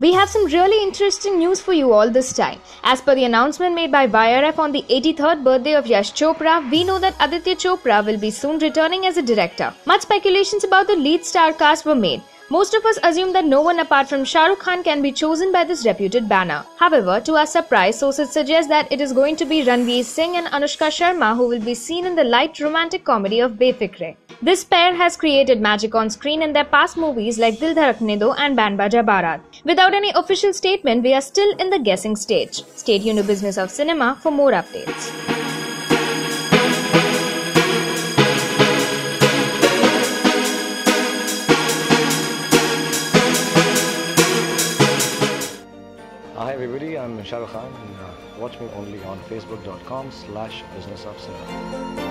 We have some really interesting news for you all this time. As per the announcement made by YRF on the 83rd birthday of Yash Chopra, we know that Aditya Chopra will be soon returning as a director. Much speculations about the lead star cast were made. Most of us assumed that no one apart from Shah Rukh Khan can be chosen by this reputed banner. However, to our surprise, sources suggest that it is going to be Ranveer Singh and Anushka Sharma who will be seen in the light romantic comedy of Befikre. This pair has created magic on screen in their past movies like Dil Dhadakne Do and Band Baaja Baaraat. Without any official statement, we are still in the guessing stage. Stay tuned to Business of Cinema for more updates. Hi everybody, I'm Shah Rukh Khan and watch me only on facebook.com/businessofcinema.